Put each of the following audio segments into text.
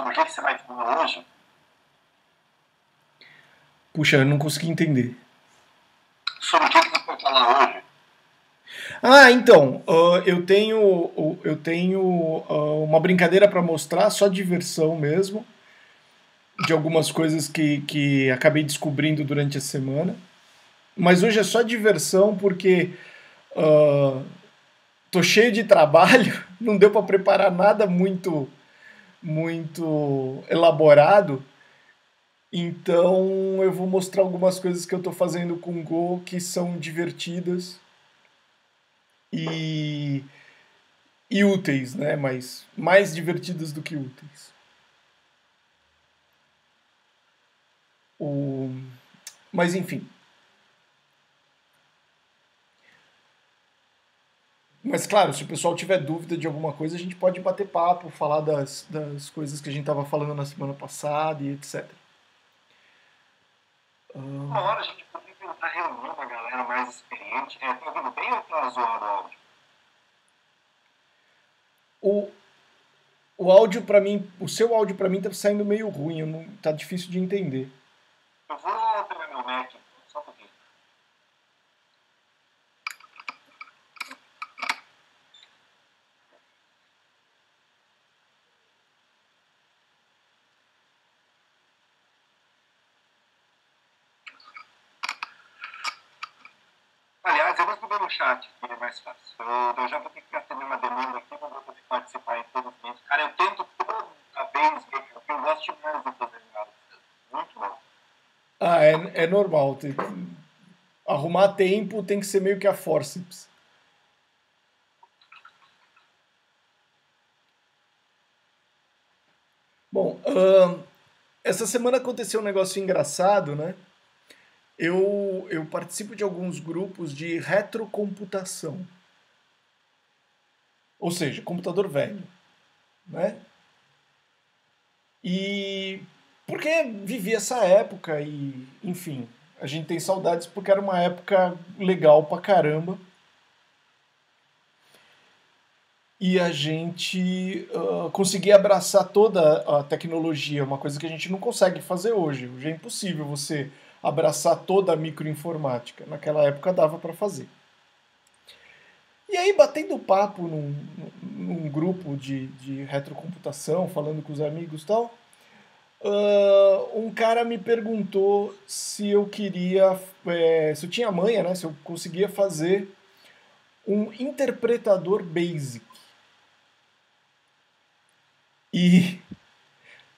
sobre o que você vai falar hoje? Puxa, eu não consegui entender. Sobre o que você vai falar hoje? Ah, então, eu tenho uma brincadeira para mostrar, só diversão mesmo, de algumas coisas que acabei descobrindo durante a semana. Mas hoje é só diversão porque tô cheio de trabalho, não deu para preparar nada muito elaborado. Então eu vou mostrar algumas coisas que eu tô fazendo com Go que são divertidas e úteis, né? Mas mais divertidas do que úteis. Mas enfim. Mas claro, se o pessoal tiver dúvida de alguma coisa, a gente pode bater papo, falar das coisas que a gente estava falando na semana passada e etc. Uma hora a gente pode tentar reunir uma galera mais experiente. Tá ouvindo bem ou tá zoando o áudio? O áudio para mim, o seu áudio para mim tá saindo meio ruim, tá difícil de entender. Eu vou pegar meu Mac, só um pouquinho. Chat, que é mais fácil. Eu já vou ter que atender uma demanda aqui, mas vou ter que participar em todos os momentos. Cara, eu tento toda vez, porque eu gosto de mais fazer nada. Muito bom. Ah, é normal. Tem que... Arrumar tempo tem que ser meio que a forceps. Bom, essa semana aconteceu um negócio engraçado, né? Eu participo de alguns grupos de retrocomputação. Ou seja, computador velho. Né? E porque vivi essa época e, enfim, a gente tem saudades porque era uma época legal pra caramba. E a gente conseguia abraçar toda a tecnologia, uma coisa que a gente não consegue fazer hoje. Hoje é impossível você... abraçar toda a microinformática. Naquela época dava para fazer. E aí, batendo papo num grupo de retrocomputação, falando com os amigos e tal, um cara me perguntou se eu queria, se eu tinha manha, né, se eu conseguia fazer um interpretador basic. E,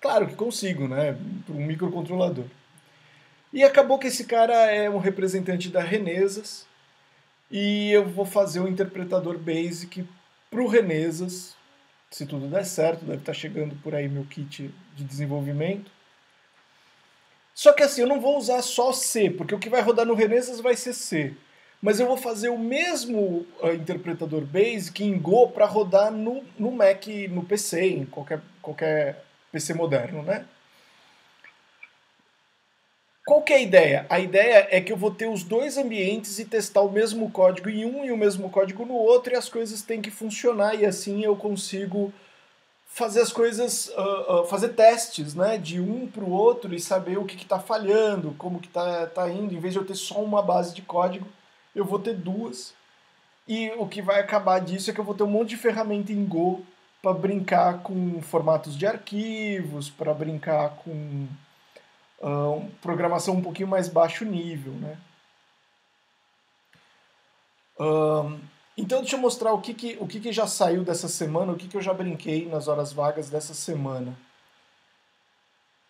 claro que consigo, né, para um microcontrolador. E acabou que esse cara é um representante da Renesas e eu vou fazer um interpretador basic para o Renesas, se tudo der certo, deve estar chegando por aí meu kit de desenvolvimento. Só que assim, eu não vou usar só C, porque o que vai rodar no Renesas vai ser C, mas eu vou fazer o mesmo interpretador basic em Go para rodar no Mac, no PC, em qualquer PC moderno, né? Qual que é a ideia? A ideia é que eu vou ter os dois ambientes e testar o mesmo código em um e o mesmo código no outro, e as coisas têm que funcionar, e assim eu consigo fazer as coisas, fazer testes, né, de um para o outro e saber o que está falhando, como que está indo. Em vez de eu ter só uma base de código, eu vou ter duas. E o que vai acabar disso é que eu vou ter um monte de ferramenta em Go para brincar com formatos de arquivos, para brincar com... programação um pouquinho mais baixo nível, né? Então deixa eu mostrar o que já saiu dessa semana, o que eu já brinquei nas horas vagas dessa semana.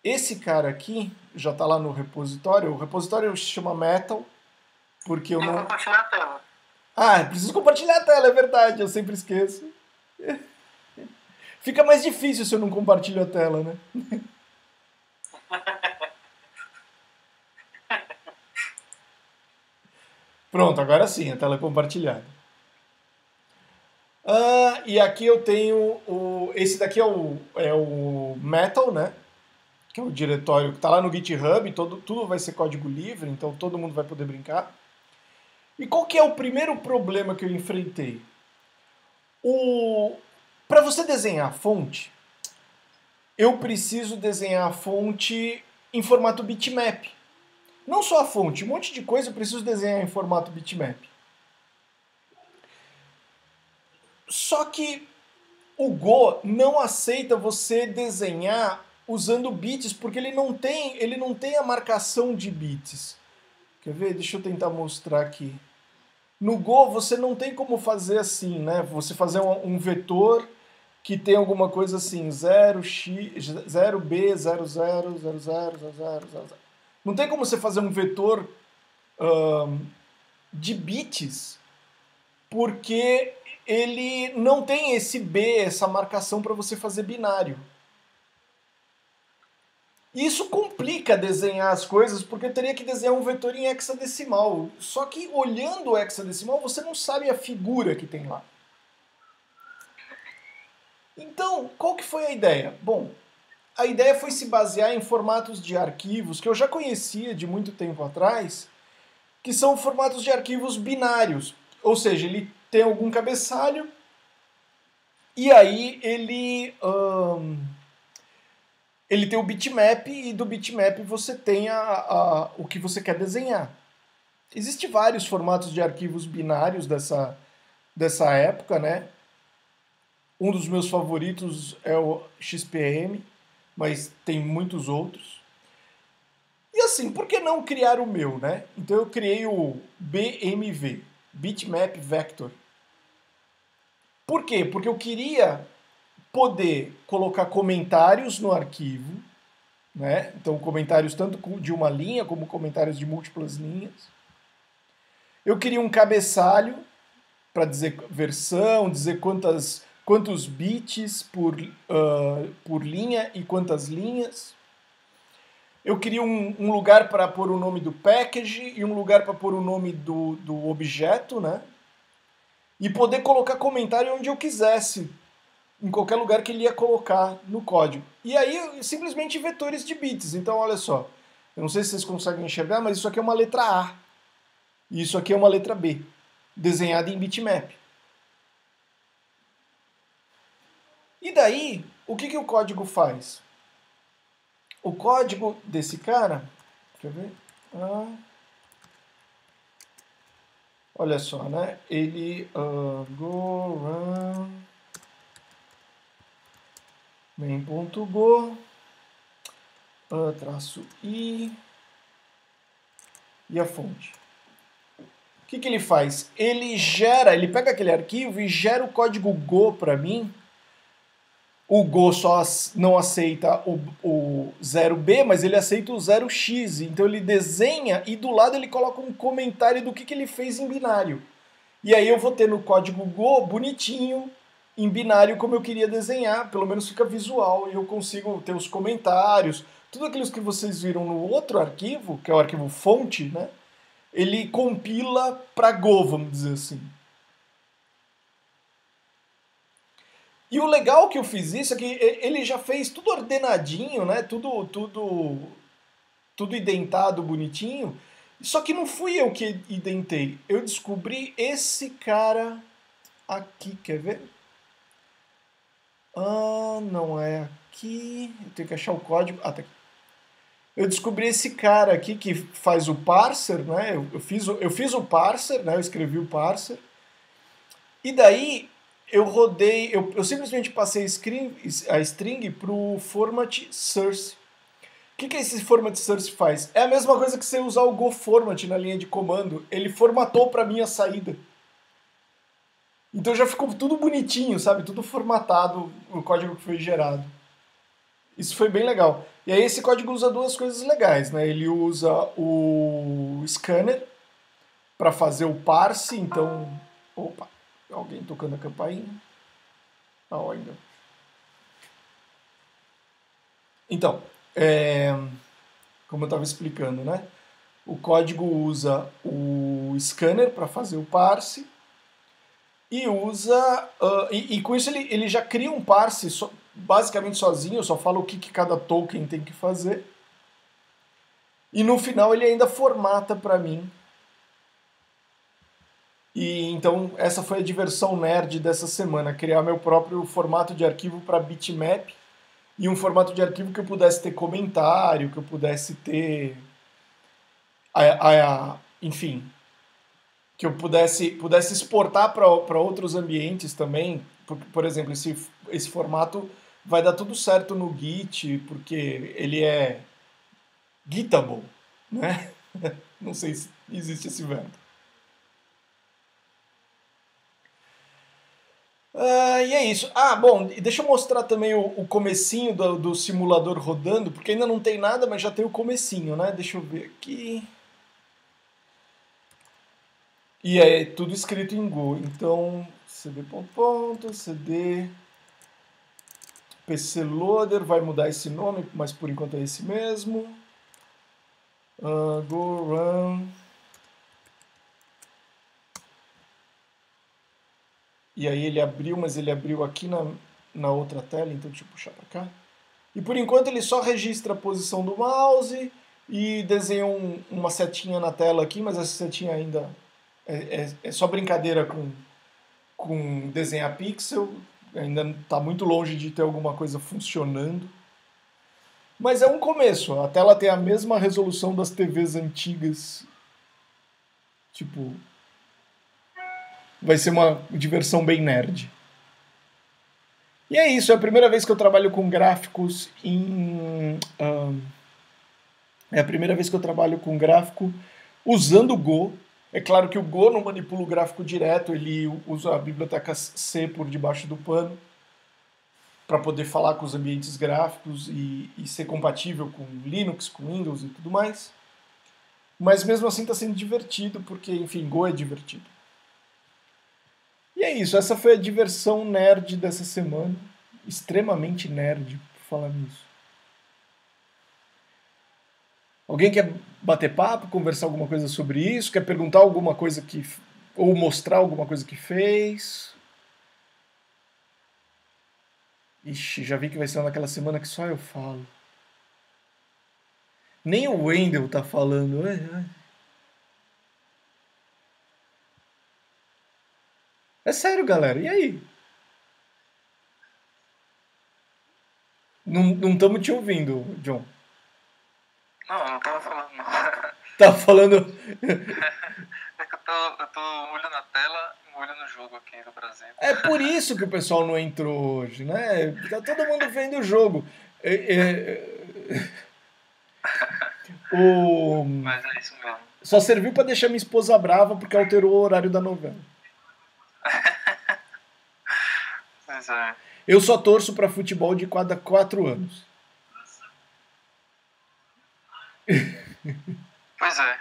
Esse cara aqui já está lá no repositório. O repositório se chama Metal, porque eu não... compartilhar a tela. Ah, preciso compartilhar a tela, é verdade, eu sempre esqueço. Fica mais difícil se eu não compartilho a tela, né? Pronto, agora sim, a tela é compartilhada. E aqui eu tenho esse daqui é o Metal, né? Que é o diretório que está lá no GitHub, tudo vai ser código livre, então todo mundo vai poder brincar. E qual que é o primeiro problema que eu enfrentei? Para você desenhar a fonte, eu preciso desenhar a fonte em formato bitmap. Não só a fonte, um monte de coisa eu preciso desenhar em formato bitmap. Só que o Go não aceita você desenhar usando bits, porque ele não tem a marcação de bits. Quer ver? Deixa eu tentar mostrar aqui. No Go você não tem como fazer assim, né? Você fazer um vetor que tem alguma coisa assim, 0b000000. Não tem como você fazer um vetor de bits, porque ele não tem esse b, essa marcação para você fazer binário. Isso complica desenhar as coisas, porque eu teria que desenhar um vetor em hexadecimal. Só que olhando o hexadecimal, você não sabe a figura que tem lá. Então, qual que foi a ideia? Bom, a ideia foi se basear em formatos de arquivos que eu já conhecia de muito tempo atrás, que são formatos de arquivos binários. Ou seja, ele tem algum cabeçalho e aí ele tem o bitmap e do bitmap você tem o que você quer desenhar. Existem vários formatos de arquivos binários dessa época, né? Um dos meus favoritos é o XPM, mas tem muitos outros. E assim, por que não criar o meu, né? Então eu criei o BMV, Bitmap Vector. Por quê? Porque eu queria poder colocar comentários no arquivo, né? Então, comentários tanto de uma linha, como comentários de múltiplas linhas. Eu queria um cabeçalho para dizer versão, dizer quantos bits por linha e quantas linhas. Eu queria um lugar para pôr o nome do package e um lugar para pôr o nome do objeto, né? E poder colocar comentário onde eu quisesse, em qualquer lugar que ele ia colocar no código. E aí, simplesmente vetores de bits. Então, olha só. Eu não sei se vocês conseguem enxergar, mas isso aqui é uma letra A. E isso aqui é uma letra B, desenhada em bitmap. E daí, o que o código faz? O código desse cara... Deixa eu ver... olha só, né? Ele... go run... main.go traço i e a fonte. O que ele faz? Ele pega aquele arquivo e gera o código go para mim. O go só não aceita o 0b, mas ele aceita o 0x. Então ele desenha e do lado ele coloca um comentário do que ele fez em binário. E aí eu vou ter no código go bonitinho, em binário, como eu queria desenhar. Pelo menos fica visual e eu consigo ter os comentários. Tudo aquilo que vocês viram no outro arquivo, que é o arquivo fonte, né? Ele compila para Go, vamos dizer assim. E o legal que eu fiz isso é que ele já fez tudo ordenadinho, né? Tudo identado, bonitinho. Só que não fui eu que identei. Eu descobri esse cara aqui, quer ver? Não é aqui. Eu tenho que achar o código. Tá aqui. Eu descobri esse cara aqui que faz o parser, né? Eu fiz o parser, né? Eu escrevi o parser. E daí eu rodei. Eu simplesmente passei a string pro format source. O que esse format source faz? É a mesma coisa que você usar o GoFormat na linha de comando. Ele formatou para mim a saída. Então já ficou tudo bonitinho, sabe? Tudo formatado, o código que foi gerado. Isso foi bem legal. E aí esse código usa duas coisas legais, né? Ele usa o scanner para fazer o parse, então... Opa! Alguém tocando a campainha. Ainda. Então, como eu estava explicando, né? O código usa o scanner para fazer o parse. E usa. E com isso ele já cria um parse basicamente sozinho, só fala o que cada token tem que fazer. E no final ele ainda formata para mim. E então essa foi a diversão nerd dessa semana, criar meu próprio formato de arquivo para bitmap e um formato de arquivo que eu pudesse ter comentário, que eu pudesse ter, enfim, que eu pudesse exportar para outros ambientes também. Por exemplo, esse formato vai dar tudo certo no Git, porque ele é Gitable, né? Não sei se existe esse verbo. E é isso. Ah, bom, deixa eu mostrar também o comecinho do simulador rodando, porque ainda não tem nada, mas já tem o comecinho, né? Deixa eu ver aqui. E é tudo escrito em Go. Então, cd ponto, cd pcloader, vai mudar esse nome, mas por enquanto é esse mesmo. Go run. E aí ele abriu, mas ele abriu aqui na outra tela, então deixa eu puxar para cá. E por enquanto ele só registra a posição do mouse e desenha uma setinha na tela aqui, mas essa setinha ainda é só brincadeira com desenhar pixel, ainda está muito longe de ter alguma coisa funcionando. Mas é um começo, a tela tem a mesma resolução das TVs antigas, tipo... Vai ser uma diversão bem nerd. E é isso, é a primeira vez que eu trabalho com gráficos em... é a primeira vez que eu trabalho com gráfico usando o Go. É claro que o Go não manipula o gráfico direto, ele usa a biblioteca C por debaixo do pano para poder falar com os ambientes gráficos e ser compatível com Linux, com Windows e tudo mais. Mas mesmo assim está sendo divertido, porque, enfim, Go é divertido. E é isso, essa foi a diversão nerd dessa semana. Extremamente nerd, por falar nisso. Alguém quer bater papo, conversar alguma coisa sobre isso? Quer perguntar alguma coisa que... ou mostrar alguma coisa que fez? Ixi, já vi que vai ser naquela semana que só eu falo. Nem o Wendell tá falando. Ai. É sério, galera. E aí? Não estamos te ouvindo, Jonh. Não estava falando, não. Tá falando... É que eu tô olho na tela e olho no jogo aqui do Brasil. É por isso que o pessoal não entrou hoje, né? Tá todo mundo vendo o jogo. Mas é isso mesmo. Só serviu para deixar minha esposa brava porque alterou o horário da novela. Eu só torço para futebol de quadra há 4 anos. Pois é,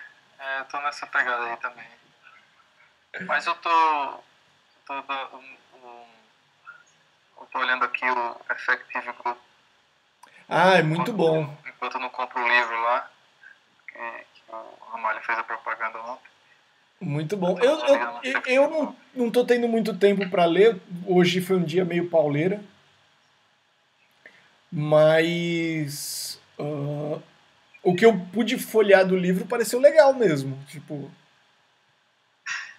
eu tô nessa pegada aí também. Mas eu tô olhando aqui o Effective Go. Ah, é muito bom. Enquanto eu não compro o livro lá, que o Ramalho fez a propaganda ontem. Muito bom. Eu não estou tendo muito tempo para ler. Hoje foi um dia meio pauleira. Mas... o que eu pude folhear do livro pareceu legal mesmo. Tipo...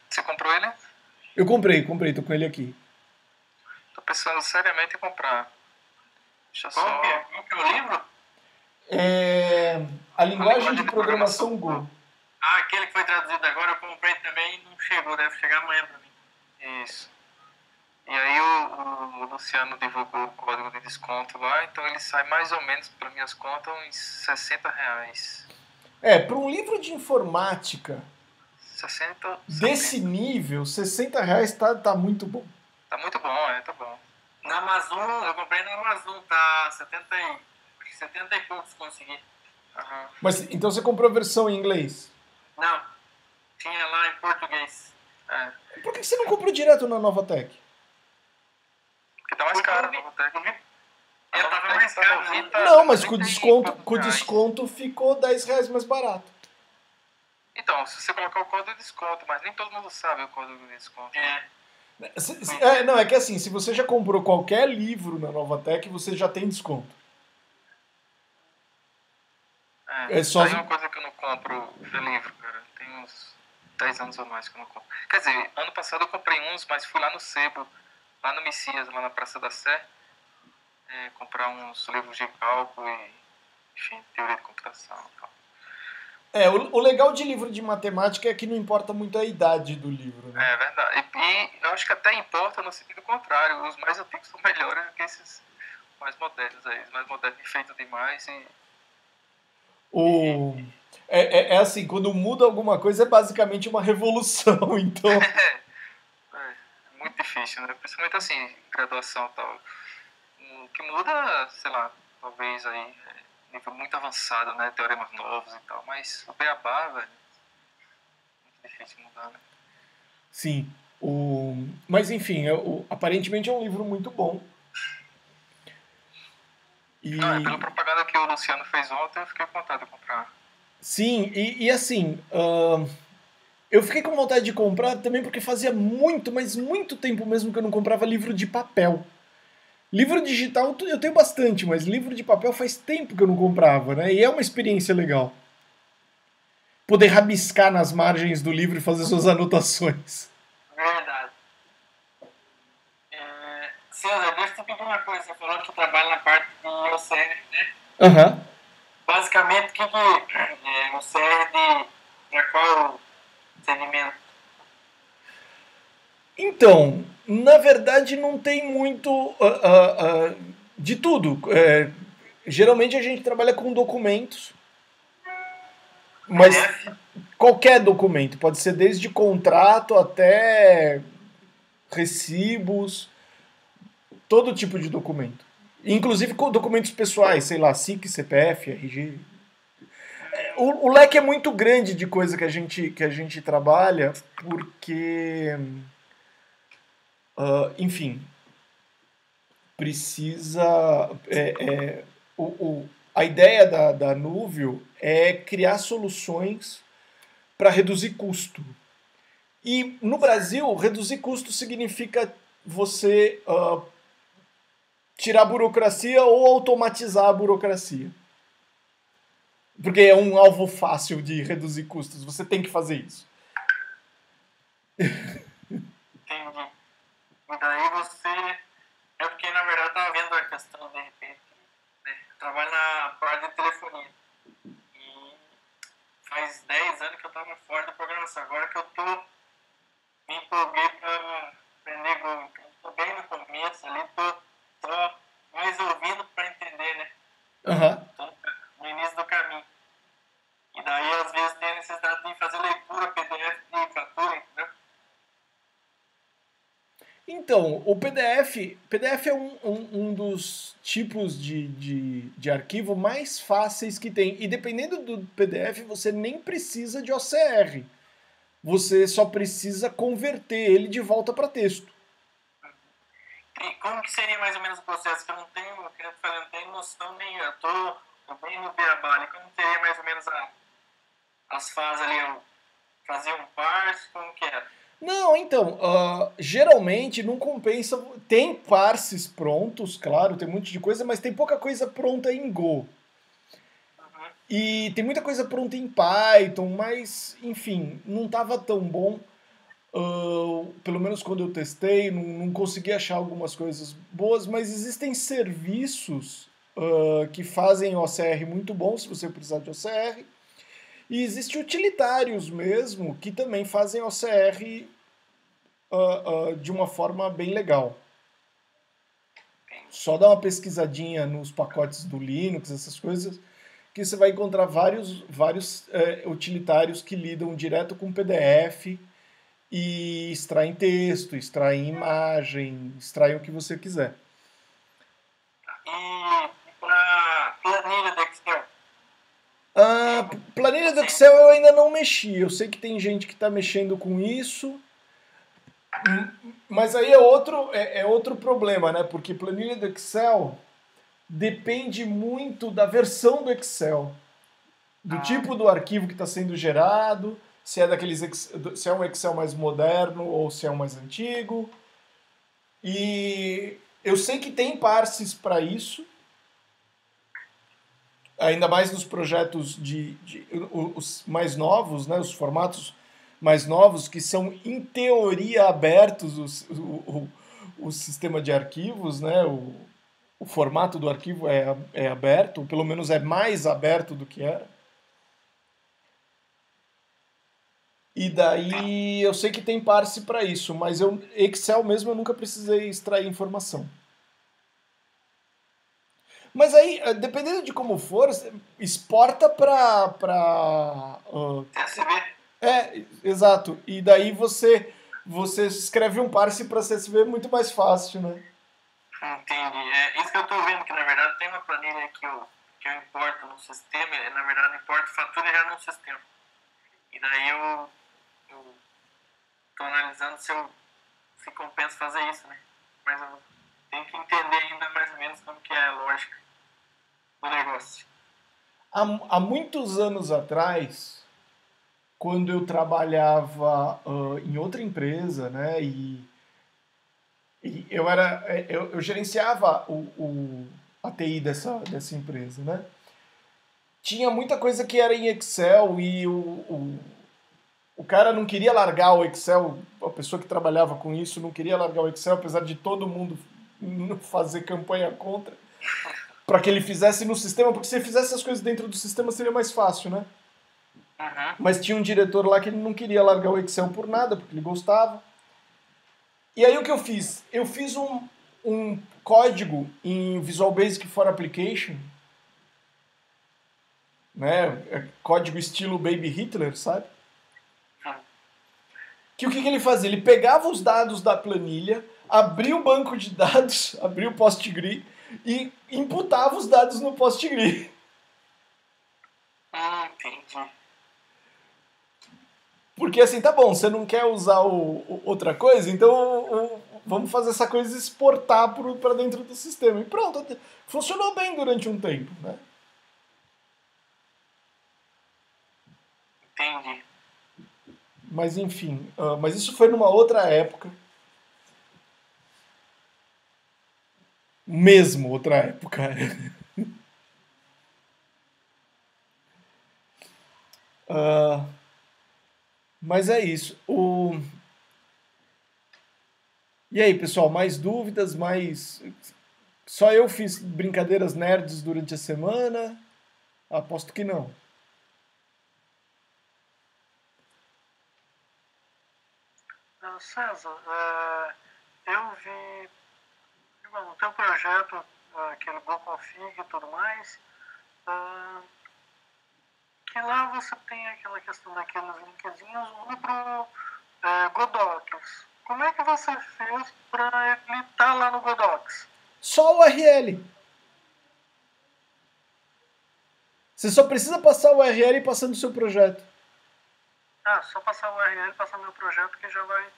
Você comprou ele? Eu comprei. Estou com ele aqui. Estou pensando seriamente em comprar. Deixa eu só... Qual que é o livro? É... A Linguagem de Programação Go. Ah, aquele que foi traduzido agora eu comprei também e não chegou, deve chegar amanhã pra mim. Isso. E aí o Luciano divulgou o código de desconto lá, então ele sai mais ou menos, para minhas contas, uns R$60. É, para um livro de informática 60, desse nível, R$60 tá muito bom. Tá muito bom, tá bom. Na Amazon, eu comprei na Amazon, tá 70 e poucos consegui. Uhum. Mas então você comprou a versão em inglês? Não, tinha lá em português. É. Por que você não comprou direto na Novatec? Porque tá mais caro na Novatec, né? Ela tava mais cara. Não, mas com desconto ficou R$10 mais barato. Então, se você colocar o código de desconto, mas nem todo mundo sabe o código de desconto. É. Não, é que assim, se você já comprou qualquer livro na Novatec, você já tem desconto. É só tem uma coisa que eu não compro de livro, cara. Tem uns 10 anos ou mais que eu não compro. Quer dizer, ano passado eu comprei uns, mas fui lá no Sebo, lá no Messias, lá na Praça da Sé. comprar uns livros de cálculo e, enfim, teoria de computação e tal. É, o legal de livro de matemática é que não importa muito a idade do livro, né? É verdade. E eu acho que até importa no sentido contrário. Os mais antigos são melhores do que esses mais modernos aí. Os mais modernos feitos demais e... É assim, quando muda alguma coisa é basicamente uma revolução, então... É muito difícil, né? Principalmente assim, graduação e tal. O que muda, sei lá, talvez aí... nível muito avançado, né? Teoremas novos e tal, mas o beabá, velho, é muito difícil mudar, né? Sim, mas enfim, aparentemente é um livro muito bom. E... Não, pela propaganda que o Luciano fez ontem, eu fiquei com vontade de comprar. Sim, e assim, eu fiquei com vontade de comprar também porque fazia muito, mas muito tempo mesmo que eu não comprava livro de papel. Livro digital eu tenho bastante, mas livro de papel faz tempo que eu não comprava, né? E é uma experiência legal. Poder rabiscar nas margens do livro e fazer suas anotações. Verdade. Cesar, deixa eu te pedir uma coisa. Você falou que trabalha na parte de OCR, né? Aham. Uhum. Basicamente, o que é OCR para qual segmento? Então... Na verdade, não tem muito de tudo. Geralmente a gente trabalha com documentos, mas qualquer documento. Pode ser desde contrato até recibos, todo tipo de documento. Inclusive com documentos pessoais, sei lá, SIC, CPF, RG. O leque é muito grande de coisa que a gente trabalha, porque... enfim, precisa... a ideia da Nuvio é criar soluções para reduzir custo. E no Brasil, reduzir custo significa você tirar a burocracia ou automatizar a burocracia. Porque é um alvo fácil de reduzir custos. Você tem que fazer isso. Daí você... É porque, na verdade, eu estava vendo a questão, de repente, né? Eu trabalho na parte de telefonia. E faz 10 anos que eu estava fora da programação. Agora que eu me empolguei para aprender Go. Então, estou bem no começo ali, estou só mais ouvindo para entender, né? Estou no início do caminho. E daí, às vezes, tem a necessidade de fazer leitura, PDF de fatura, entendeu? Então, o PDF é um dos tipos de arquivo mais fáceis que tem. E dependendo do PDF, você nem precisa de OCR. Você só precisa converter ele de volta para texto. E como que seria mais ou menos o processo? Que eu não tenho, noção nem. Eu tô bem no beabá. Como seria mais ou menos as fases ali? Fazer um parse? Como que era? Não, então, geralmente não compensa... Tem parses prontos, claro, tem um monte de coisa, mas tem pouca coisa pronta em Go. E tem muita coisa pronta em Python, mas, enfim, não estava tão bom. Pelo menos quando eu testei, não consegui achar algumas coisas boas, mas existem serviços que fazem OCR muito bom, se você precisar de OCR. E existem utilitários mesmo que também fazem OCR de uma forma bem legal. Só dá uma pesquisadinha nos pacotes do Linux, essas coisas, que você vai encontrar vários utilitários que lidam direto com PDF e extraem texto, extraem imagem, extraem o que você quiser. E para planilha do Excel? A planilha do Excel eu ainda não mexi. Eu sei que tem gente que está mexendo com isso, mas aí é outro problema, né? Porque planilha do Excel depende muito da versão do Excel, do tipo do arquivo que está sendo gerado, se é se é um Excel mais moderno ou se é um mais antigo. E eu sei que tem parses para isso. Ainda mais nos projetos os mais novos, né, os formatos mais novos, que são, em teoria, abertos o sistema de arquivos, né, o o formato do arquivo é aberto, ou pelo menos é mais aberto do que era. E daí eu sei que tem parse para isso, mas eu, Excel mesmo eu nunca precisei extrair informação. Mas aí, dependendo de como for, exporta para... CSV. É, exato. E daí você escreve um parse para CSV muito mais fácil, né? Entendi. É isso que eu estou vendo, que na verdade tem uma planilha que eu importo no sistema, e, na verdade importo fatura já no sistema. E daí eu estou analisando se compensa fazer isso, né? Mas eu tenho que entender ainda mais ou menos como que é a lógica do negócio. Há muitos anos atrás, quando eu trabalhava em outra empresa, né, e eu gerenciava a TI dessa empresa, né? Tinha muita coisa que era em Excel e o cara não queria largar o Excel, a pessoa que trabalhava com isso não queria largar o Excel, apesar de todo mundo fazer campanha contra, para que ele fizesse no sistema, porque se ele fizesse as coisas dentro do sistema seria mais fácil, né? Uhum. Mas tinha um diretor lá que ele não queria largar o Excel por nada, porque ele gostava. E aí o que eu fiz? Eu fiz um código em Visual Basic for Application, né, código estilo Baby Hitler, sabe? Que o que ele fazia? Ele pegava os dados da planilha, abria o banco de dados, abria o PostgreSQL e imputava os dados no PostgreSQL. Ah, entendi. Porque assim, tá bom, você não quer usar outra coisa, então vamos fazer essa coisa exportar para dentro do sistema. E pronto, funcionou bem durante um tempo, né? Entendi. Mas enfim, mas isso foi numa outra época. Mesmo outra época. Mas é isso. E aí, pessoal, mais dúvidas? Só eu fiz brincadeiras nerds durante a semana? Aposto que não. César, eu vi no teu projeto, aquele GoConfig e tudo mais, que lá você tem aquela questão daqueles linkzinhos para Godocs. Como é que você fez para ele estar lá no Godocs? Só o URL. Você só precisa passar o URL passando o seu projeto. Ah, só passar o URL, passar meu projeto que já vai...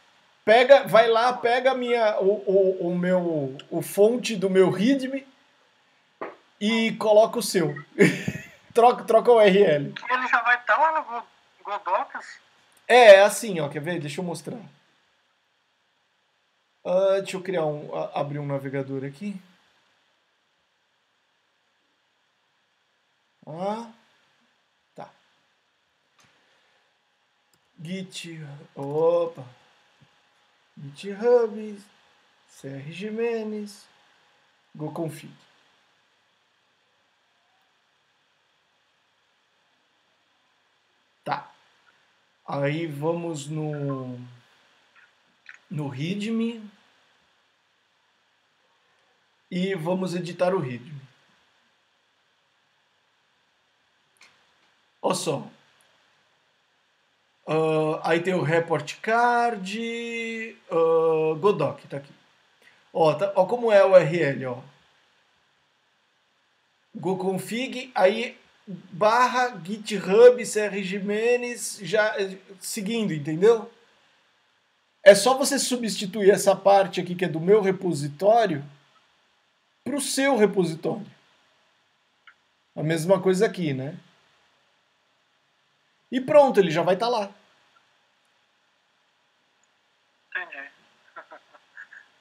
Vai lá, pega o fonte do meu readme e coloca o seu. troca o URL. Ele já vai estar lá no Godocs? É assim, ó, quer ver? Deixa eu mostrar. Deixa eu criar abrir um navegador aqui. Tá. GitHub, Cesar Gimenes, GoConfig. Tá. Aí vamos no readme e vamos editar o readme. Olha só. Aí tem o report card, Godoc, tá aqui. Ó como é o URL, ó. GoConfig, aí barra GitHub, Cesar Gimenes, já seguindo, entendeu? É só você substituir essa parte aqui que é do meu repositório para o seu repositório. A mesma coisa aqui, né? E pronto, ele já vai estar lá. Entendi.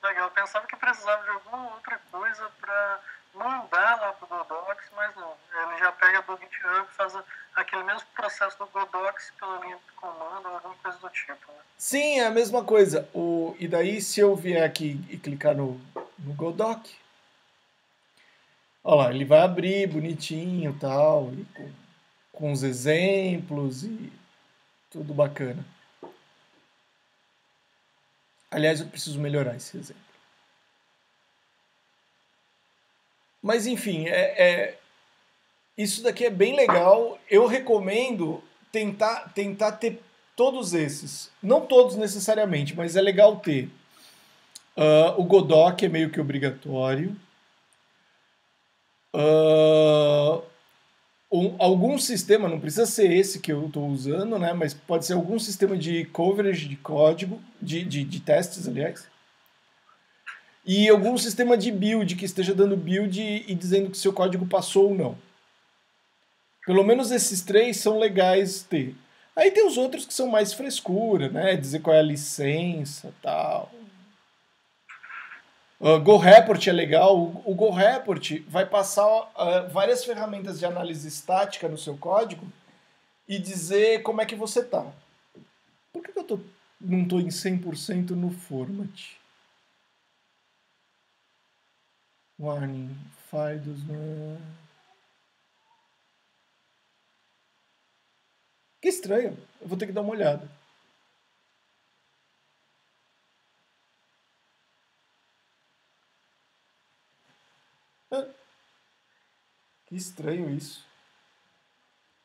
Legal, eu pensava que precisava de alguma outra coisa para mandar lá para o Godocs, mas não. Ele já pega do GitHub e faz aquele mesmo processo do Godocs pela linha de comando, alguma coisa do tipo, né? Sim, é a mesma coisa. E daí, se eu vier aqui e clicar no Godoc, Olha lá, ele vai abrir bonitinho e tal, com os exemplos e tudo bacana. Aliás, eu preciso melhorar esse exemplo. Mas enfim, isso daqui é bem legal. Eu recomendo tentar ter todos esses. Não todos necessariamente, mas é legal ter. O Godoc é meio que obrigatório. Algum sistema, não precisa ser esse que eu estou usando, né? Mas pode ser algum sistema de coverage de código, de testes, aliás. E algum sistema de build, que esteja dando build e dizendo que seu código passou ou não. Pelo menos esses três são legais ter. Aí tem os outros que são mais frescura, né? Dizer qual é a licença e tal. GoReport é legal. O GoReport vai passar várias ferramentas de análise estática no seu código e dizer como é que você tá. Por que eu não tô em 100% no format? Warning, file does not... Que estranho, eu vou ter que dar uma olhada. Que estranho isso.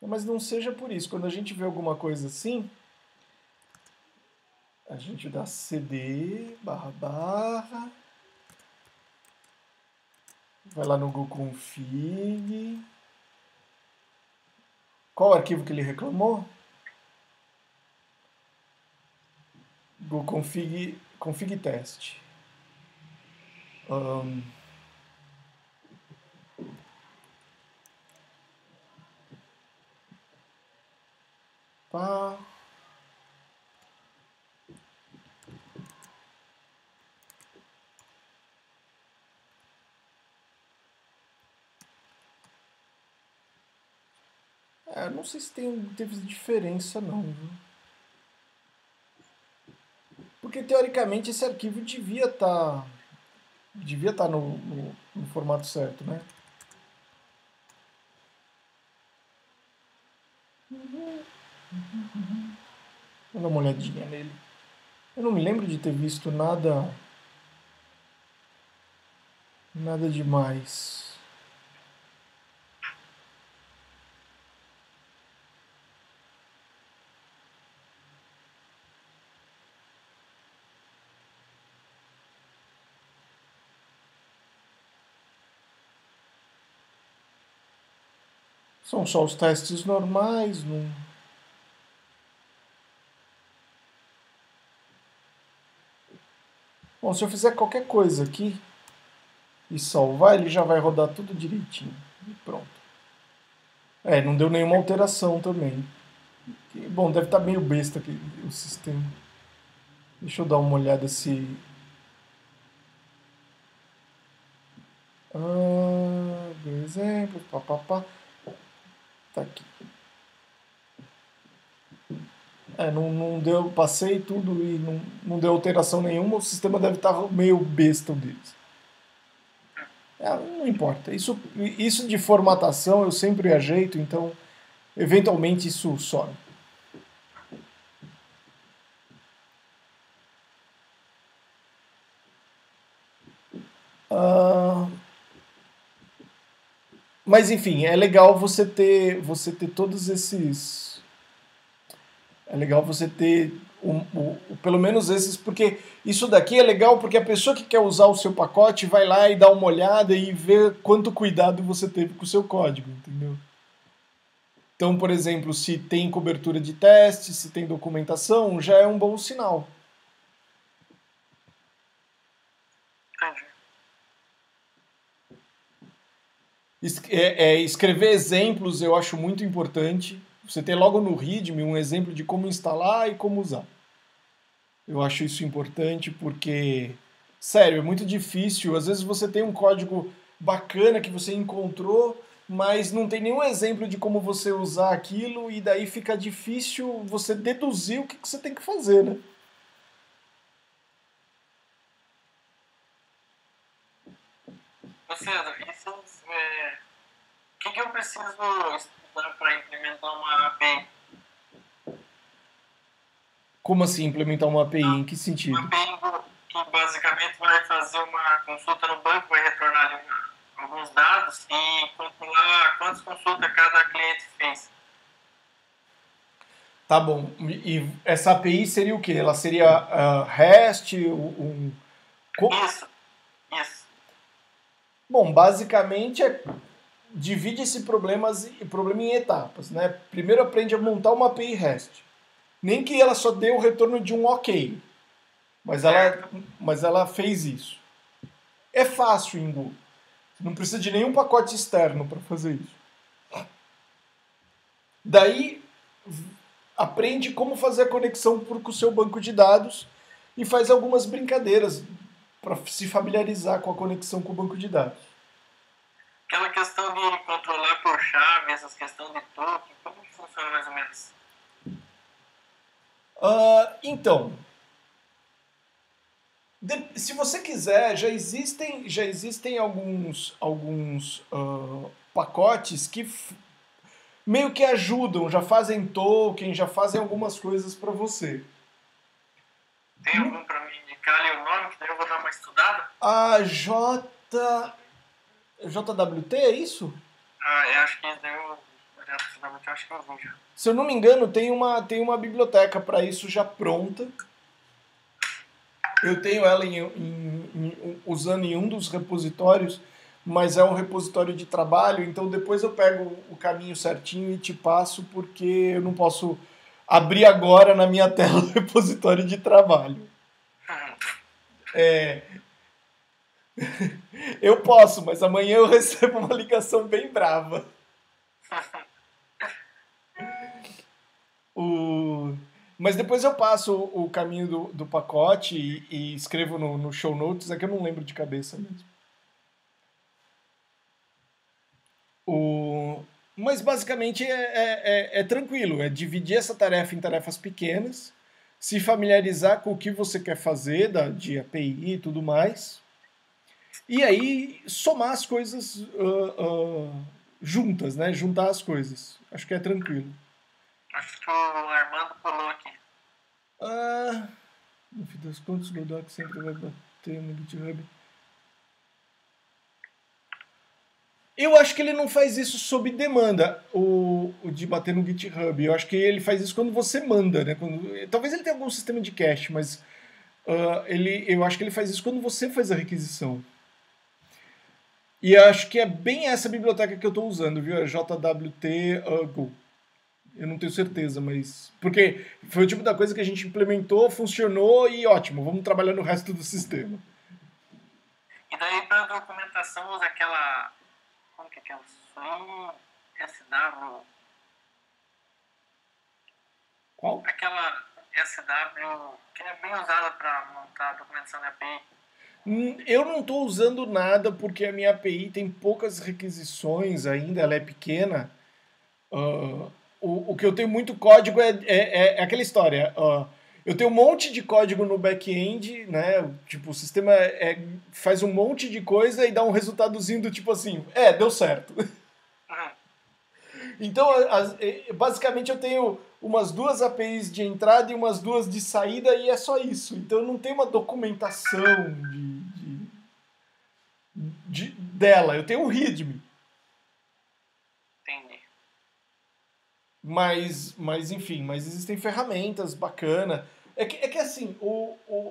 Mas não seja por isso. Quando a gente vê alguma coisa assim, a gente dá cd// vai lá no GoConfig. Qual o arquivo que ele reclamou? GoConfig test. Pá. Eu não sei se teve diferença não, viu? Porque teoricamente esse arquivo devia estar no formato certo, né? Vou dar uma olhadinha nele. Eu não me lembro de ter visto nada demais. São só os testes normais, não... Bom, se eu fizer qualquer coisa aqui e salvar, ele já vai rodar tudo direitinho. E pronto. Não deu nenhuma alteração também. Bom, deve estar meio besta aqui o sistema. Deixa eu dar uma olhada se... Por exemplo, papapá... Tá aqui. Não deu, passei tudo e não deu alteração nenhuma. O sistema deve estar meio besta deles. Não importa. Isso de formatação eu sempre ajeito, então eventualmente isso some. Mas enfim, é legal você ter todos esses. É legal você ter pelo menos esses, porque isso daqui é legal porque a pessoa que quer usar o seu pacote vai lá e dá uma olhada e vê quanto cuidado você teve com o seu código, entendeu? Então, por exemplo, se tem cobertura de teste, se tem documentação, já é um bom sinal. Escrever exemplos eu acho muito importante. Você ter logo no README um exemplo de como instalar e como usar. Eu acho isso importante porque, sério, é muito difícil. Às vezes você tem um código bacana que você encontrou, mas não tem nenhum exemplo de como você usar aquilo e daí fica difícil você deduzir o que você tem que fazer, né? Cesar, isso é... O que eu preciso estudar para implementar uma API? Como assim implementar uma API? Em que sentido? Uma API que basicamente vai fazer uma consulta no banco, vai retornar alguns dados e controlar quantas consultas cada cliente fez. Tá bom. E essa API seria o quê? Ela seria REST? Isso. Bom, basicamente divide esse problema em etapas, né? Primeiro aprende a montar uma API REST. Nem que ela só dê o retorno de um OK, mas ela fez isso. É fácil em Go. Não precisa de nenhum pacote externo para fazer isso. Daí aprende como fazer a conexão com o seu banco de dados e faz algumas brincadeiras para se familiarizar com a conexão com o banco de dados. Aquela questão de controlar por chave, essas questões de token, como funciona mais ou menos? Então, se você quiser, já existem alguns pacotes que meio que ajudam, já fazem token, já fazem algumas coisas para você. Tem algum para me indicar ali o nome, que daí eu vou dar uma estudada? JWT, é isso? Eu acho que eu vou já. Se eu não me engano, tem uma biblioteca para isso já pronta. Eu tenho ela usando em um dos repositórios, mas é um repositório de trabalho, então depois eu pego o caminho certinho e te passo, porque eu não posso abrir agora na minha tela o repositório de trabalho. Eu posso, mas amanhã eu recebo uma ligação bem brava. Mas depois eu passo o caminho do pacote e escrevo no show notes, é que eu não lembro de cabeça mesmo. Mas basicamente é tranquilo, é dividir essa tarefa em tarefas pequenas, se familiarizar com o que você quer fazer de API e tudo mais, e aí somar as coisas juntas, né? Juntar as coisas. Acho que é tranquilo. Acho que o Armando falou aqui. No fim das contas, o Godoc sempre vai bater no GitHub. Eu acho que ele não faz isso sob demanda, o de bater no GitHub. Eu acho que ele faz isso quando você manda, né? Talvez ele tenha algum sistema de cache, mas eu acho que ele faz isso quando você faz a requisição. E acho que é bem essa biblioteca que eu estou usando, viu? É JWT Go. Eu não tenho certeza, mas... Porque foi o tipo da coisa que a gente implementou, funcionou e ótimo, vamos trabalhar no resto do sistema. E daí para documentação usa aquela... Como que é aquela? SW... Qual? Aquela SW que é bem usada para montar a documentação da API. Eu não estou usando nada porque a minha API tem poucas requisições ainda, ela é pequena. O que eu tenho muito código é aquela história. Eu tenho um monte de código no back-end, né? Tipo, o sistema faz um monte de coisa e dá um resultadozinho do tipo assim, deu certo. Então, basicamente, eu tenho umas 2 APIs de entrada e umas 2 de saída e é só isso. Então, eu não tenho uma documentação dela. Eu tenho um README. Mas enfim, existem ferramentas bacanas. É que assim,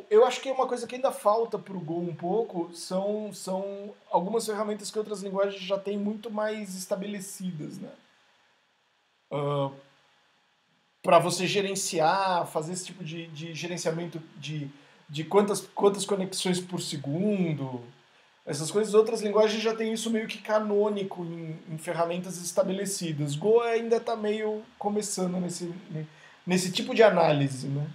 eu acho que é uma coisa que ainda falta pro Go um pouco, são algumas ferramentas que outras linguagens já têm muito mais estabelecidas, né? Para você gerenciar, fazer esse tipo de gerenciamento de quantas conexões por segundo, essas coisas, outras linguagens já tem isso meio que canônico em ferramentas estabelecidas. Go ainda está meio começando nesse tipo de análise, né?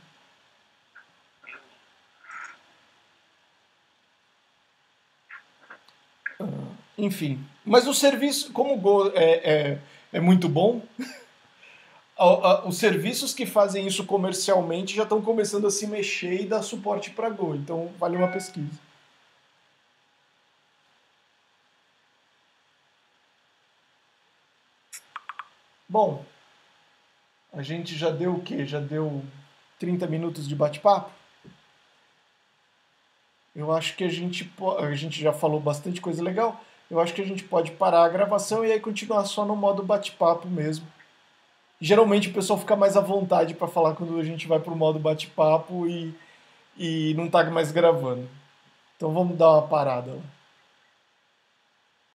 Enfim. Mas o serviço, como o Go é muito bom, os serviços que fazem isso comercialmente já estão começando a se mexer e dar suporte para Go. Então, vale uma pesquisa. Bom, a gente já deu o quê? Já deu 30 minutos de bate-papo? Eu acho que a gente já falou bastante coisa legal. Eu acho que a gente pode parar a gravação e aí continuar só no modo bate-papo mesmo. Geralmente o pessoal fica mais à vontade para falar quando a gente vai para o modo bate-papo e não tá mais gravando. Então vamos dar uma parada lá.